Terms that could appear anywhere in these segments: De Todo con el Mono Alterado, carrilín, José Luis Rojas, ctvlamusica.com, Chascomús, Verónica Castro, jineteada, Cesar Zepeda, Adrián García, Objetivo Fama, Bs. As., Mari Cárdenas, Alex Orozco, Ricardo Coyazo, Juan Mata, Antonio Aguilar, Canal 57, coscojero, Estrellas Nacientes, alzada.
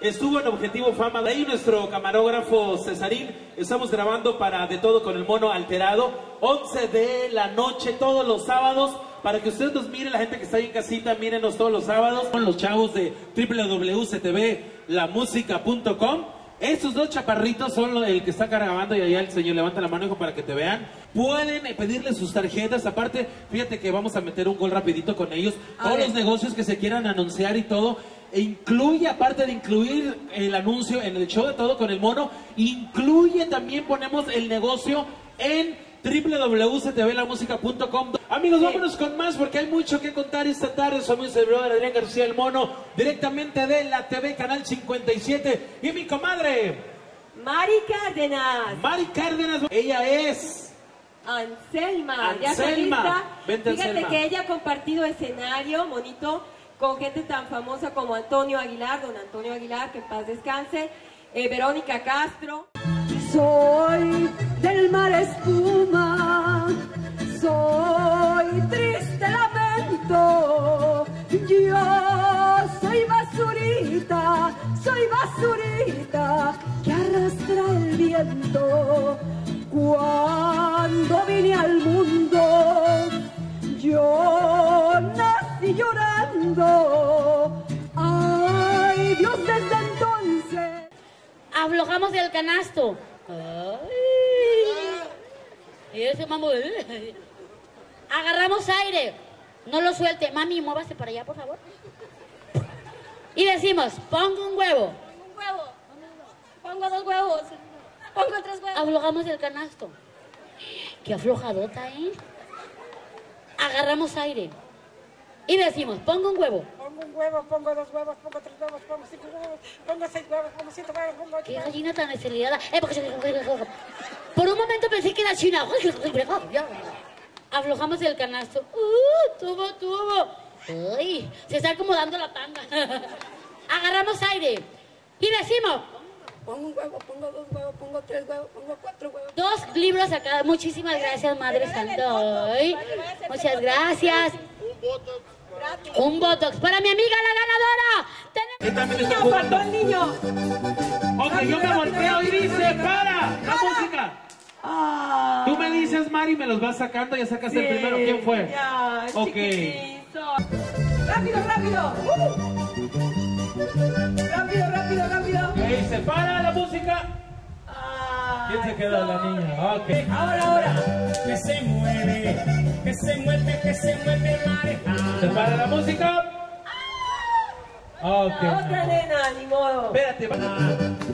Estuvo en Objetivo Fama, de ahí nuestro camarógrafo Cesarín. Estamos grabando para De Todo con el Mono Alterado, 11 de la noche, todos los sábados, para que ustedes nos miren, la gente que está ahí en casita, mírenos todos los sábados, con los chavos de www.ctvlamusica.com. Estos dos chaparritos son el que está grabando y allá el señor levanta la mano, hijo, para que te vean. Pueden pedirle sus tarjetas. Aparte, fíjate que vamos a meter un gol rapidito con ellos. Todos los negocios que se quieran anunciar y todo, incluye, aparte de incluir el anuncio en el show De Todo con el Mono, incluye también, ponemos el negocio en www.ctvlamusica.com. Amigos, vámonos con más porque hay mucho que contar esta tarde. Somos el brother Adrián García el Mono, directamente de la TV Canal 57. Y mi comadre, Mari Cárdenas. Mari Cárdenas, ella es... Anselma. Ya está lista. Vente, fíjate, Anselma, que ella ha compartido escenario bonito con gente tan famosa como Antonio Aguilar, don Antonio Aguilar, que en paz descanse, Verónica Castro. Soy del mar espuma, soy triste lamento, yo soy basurita que arrastra el viento. Cuando vine al mundo, yo nací llorando. Ay, Dios, desde entonces aflojamos del canasto. Ay. Eso, mamá. Agarramos aire. No lo suelte. Mami, muévase para allá, por favor. Y decimos, pongo un huevo. Pongo un huevo. Pongo dos huevos. Pongo tres huevos. Aflojamos el canasto. Qué aflojadota, ¿eh? Agarramos aire. Y decimos, pongo un huevo. Pongo un huevo, pongo dos huevos, pongo tres huevos, pongo cinco huevos, pongo seis huevos, pongo siete huevos, pongo ocho huevos. Qué gallina tan acelerada. Por un momento pensé que era china. Aflojamos el canasto. Tubo. Uy, se está acomodando la tanga. Agarramos aire. Y decimos, pongo un huevo, pongo dos huevos, pongo tres huevos, pongo cuatro huevos. Dos libros acá. Muchísimas gracias, Madre Santa. Muchas gracias. Un botox para mi amiga la ganadora. Tenemos niño, faltó el niño. Ok, yo me volteo y dice, para la música. Ah. Tú me dices, Mari, me los vas sacando. Ya sacaste el primero. ¿Quién fue? Ya, ok. Chiquitito. Rápido. Rápido. Me dice, para la música. ¿Quién se queda? La niña. Okay. Ahora. Que se mueve, que se mueve el marejado. ¿Se para la música? Okay. Otra nena, ni modo. Espérate,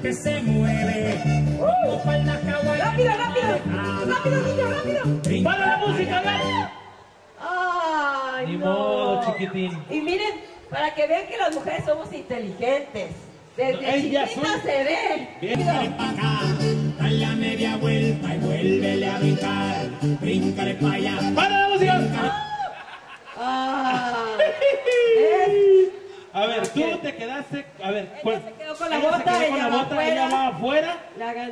que se mueve. Rápido, niño. Para la música, ¿verdad? Ay, ni modo, chiquitín. Y miren, para que vean que las mujeres somos inteligentes. Desde chiquita se ve. Bríncale pa' acá, dale la media vuelta y vuélvele a brincar. Bríncale pa' allá. ¡Para la música! A ver, tú te quedaste. A ver, ella se quedó con la bota, ella va afuera.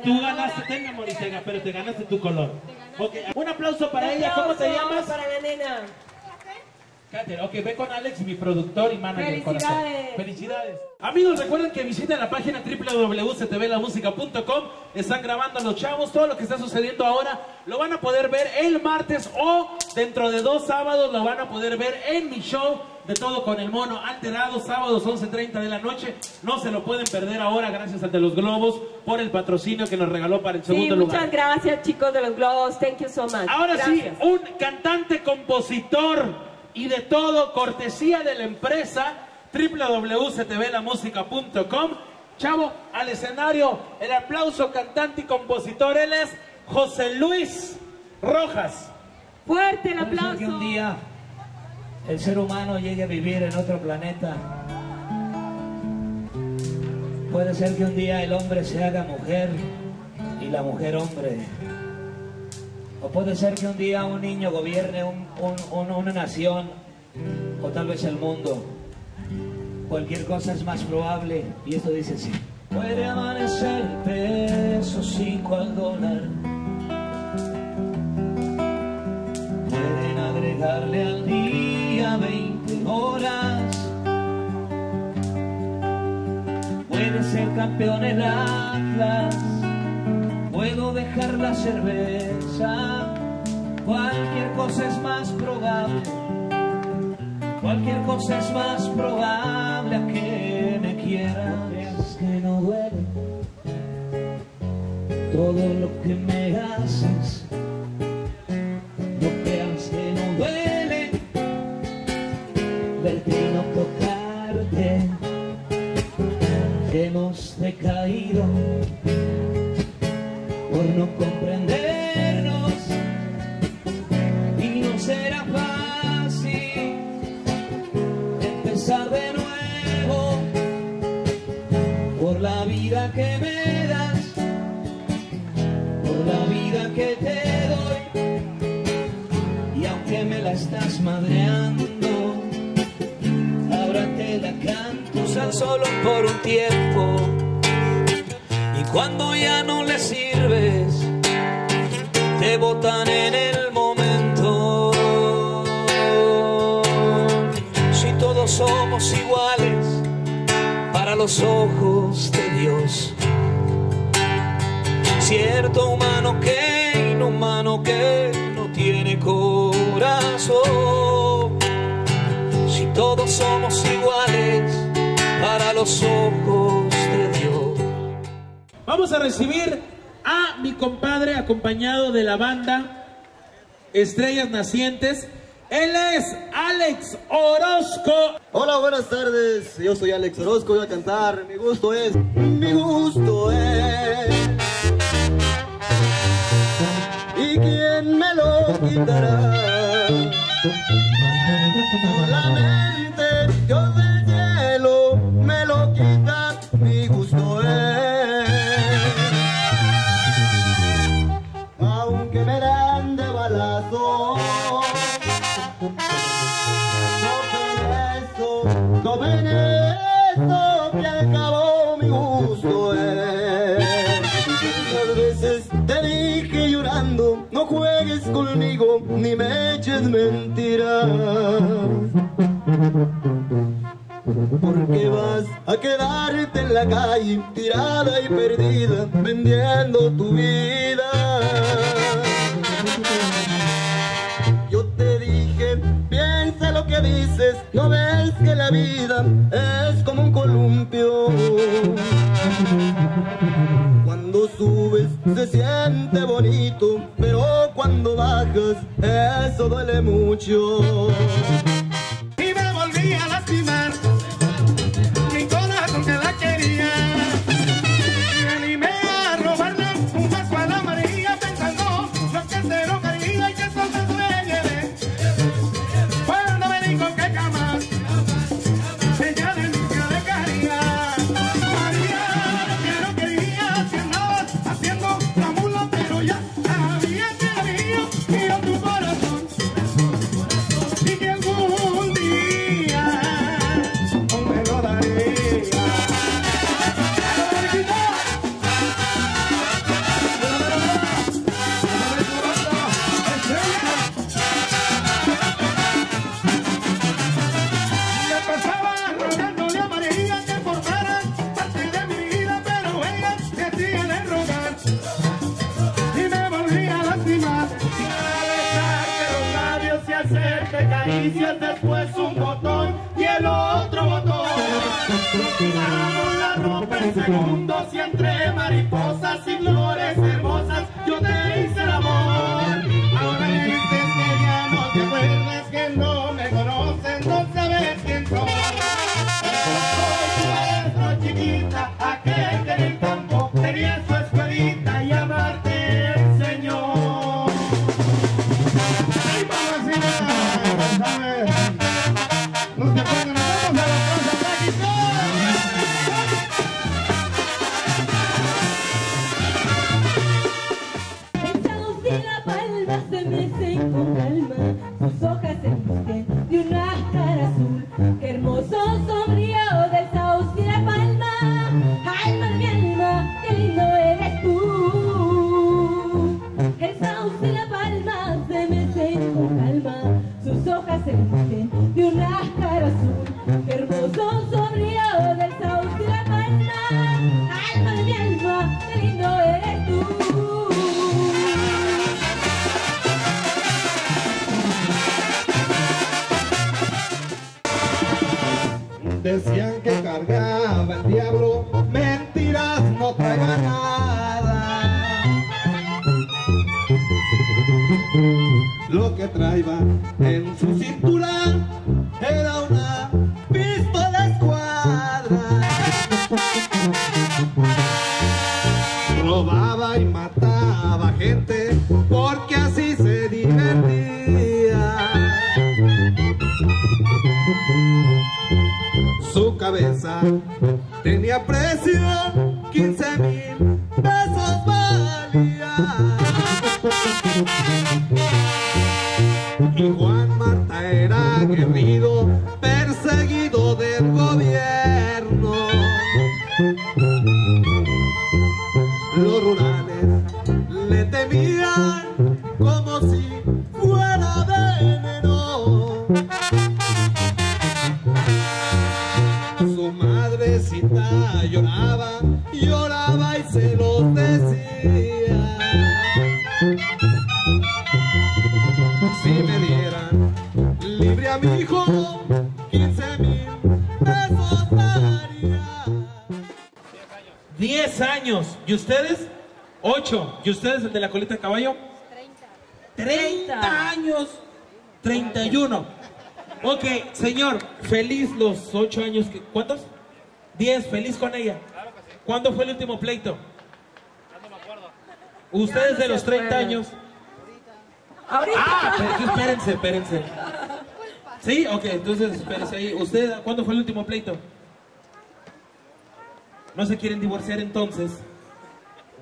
Tú ganaste, tenga, Moritega, pero te ganaste tu color. Okay. Un aplauso para ella. ¿Cómo te llamas? Para la nena. Cáter, ok, ve con Alex, mi productor y manager. ¡Felicidades! ¡Felicidades! Amigos, recuerden que visiten la página www.ctvlamusica.com. Están grabando los chavos, todo lo que está sucediendo ahora lo van a poder ver el martes o dentro de dos sábados lo van a poder ver en mi show De Todo con el Mono Alterado, sábados 11:30 de la noche. No se lo pueden perder ahora, gracias a De los Globos por el patrocinio que nos regaló para el segundo lugar. Muchas gracias, chicos de los Globos, thank you so much. Ahora gracias. Sí, un cantante, compositor y de todo, cortesía de la empresa www.ctvlamusica.com. Chavo, al escenario, el aplauso, cantante y compositor, él es José Luis Rojas. Fuerte el aplauso. Que un día el ser humano llegue a vivir en otro planeta. Puede ser que un día el hombre se haga mujer y la mujer hombre. O puede ser que un día un niño gobierne una nación o tal vez el mundo. Cualquier cosa es más probable, y esto dice así. Puede amanecer peso 5 al dólar. Pueden agregarle al día 20 horas. Puede ser campeón el Atlas. Puedo dejar la cerveza. Cualquier cosa es más probable. Cualquier cosa es más probable a que me quieras. Que no duele todo lo que me haces. No creas que no duele verte y no tocarte. Hemos decaído por no comprendernos y no será fácil empezar de nuevo. Por la vida que me das, por la vida que te doy, y aunque me la estás madreando, ahora te la canto tan solo por un tiempo. Y cuando ya no le sirves, te botan en el momento. Si todos somos iguales para los ojos de Dios, cierto humano que inhumano, que no tiene corazón. Si todos somos iguales para los ojos de Dios. Vamos a recibir a mi compadre acompañado de la banda Estrellas Nacientes. Él es Alex Orozco. Hola, buenas tardes. Yo soy Alex Orozco, voy a cantar. Mi gusto es... Mi gusto es... ¿Y quién me lo quitará? Solamente Dios del cielo me lo quita. Mi gusto es, aunque me dan de balazo, no merezco, no merezco, que al cabo mi gusto es. Muchas veces te dije llorando, no juegues conmigo ni me eches mentiras, porque vas a quedarte en la calle tirada y perdida, vendiendo tu vida. Yo te dije, piensa lo que dices, no ves que la vida es como un columpio. Cuando subes se siente bonito, pero cuando bajas eso duele mucho. Y me volví a lastimar, mi corazón porque la quería. Me animé a robarle un vaso a la amarilla, pensando lo que se lo quería y que eso se suele. Cuando me dijo que jamás ella me nunca dejaría, sabía lo que no quería, que andaba haciendo la mula, pero ya sabía que era mío, mío tu corazón. Y que algún día aún me lo daría. Me pasaba rogándole a María que formara parte de mi vida, pero ella me hacía de rogar. Y me volví a lastimar. Besarte los labios y hacerte caricias, después un botón y el otro botón. Tiramos la ropa en segundos y entre mariposas y flores hermosas yo te hice el amor. Ahora dices que ya no te acuerdas, que no me conoces, no sabes quién soy. Soy tu maestro, chiquita, aquel Decían que cargaba el diablo, mentiras, no traiga nada. Lo que traía en su cintura era una pistola escuadra. Robaba y mataba gente porque así se divertía. Su cabeza tenía precio, 15,000 pesos valía. Y Juan Mata era aguerrido, perseguido del gobierno. Los rurales le temían como si fuera veneno. Su madrecita lloraba, lloraba y se lo decía. Si me dieran libre a mi hijo, 15,000 pesos daría. 10 años. ¿Y ustedes? 8. ¿Y ustedes, el de la colita de caballo? 30 años. 31. Ok, señor, feliz los 8 años que... ¿Cuántos? 10, feliz con ella. Claro que sí. ¿Cuándo fue el último pleito? No me acuerdo. Ustedes de los 30 años. Ahorita. Ah, espérense, espérense. Sí, ok, entonces espérense ahí. ¿Usted cuándo fue el último pleito? ¿No se quieren divorciar entonces?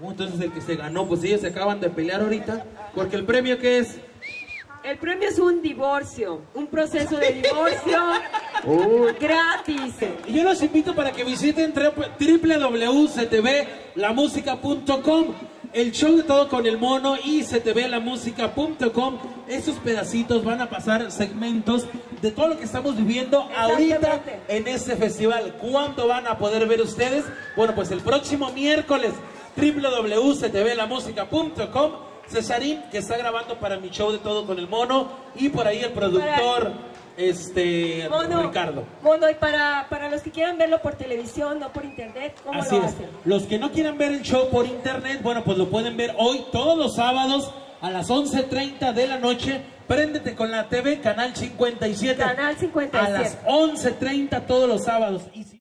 Entonces el que se ganó, pues ellos se acaban de pelear ahorita, porque el premio ¿qué es? El premio es un divorcio, un proceso de divorcio gratis. Yo los invito para que visiten www.ctvlamusica.com, el show de Todo con el Mono y ctvlamusica.com. Esos pedacitos van a pasar segmentos de todo lo que estamos viviendo ahorita en este festival. ¿Cuándo van a poder ver ustedes? Bueno, pues el próximo miércoles, www.ctvlamusica.com. Cesarín, que está grabando para mi show de Todo con el Mono, y por ahí el productor Ricardo. Mono, y para los que quieran verlo por televisión, no por internet, ¿cómo lo hacen? Los que no quieran ver el show por internet, bueno, pues lo pueden ver hoy todos los sábados a las 11:30 de la noche. Préndete con la TV, Canal 57. Canal 57. A las 11:30 todos los sábados. Y si...